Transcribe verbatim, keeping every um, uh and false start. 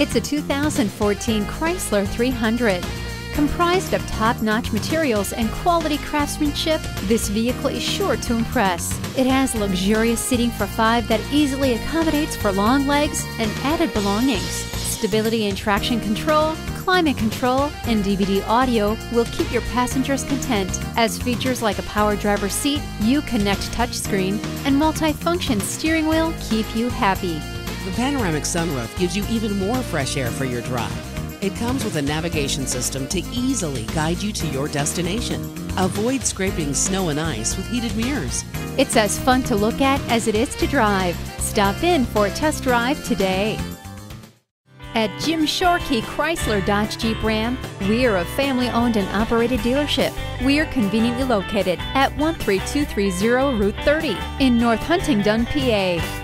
It's a two thousand fourteen Chrysler three hundred. Comprised of top-notch materials and quality craftsmanship, this vehicle is sure to impress. It has luxurious seating for five that easily accommodates for long legs and added belongings. Stability and traction control, climate control, and D V D audio will keep your passengers content, as features like a power driver seat, Uconnect touchscreen, and multifunction steering wheel keep you happy. The panoramic sunroof gives you even more fresh air for your drive. It comes with a navigation system to easily guide you to your destination. Avoid scraping snow and ice with heated mirrors. It's as fun to look at as it is to drive. Stop in for a test drive today. At Jim Shorkey Chrysler Dodge Jeep Ram, we're a family-owned and operated dealership. We're conveniently located at one three two three zero Route thirty in North Huntingdon, P A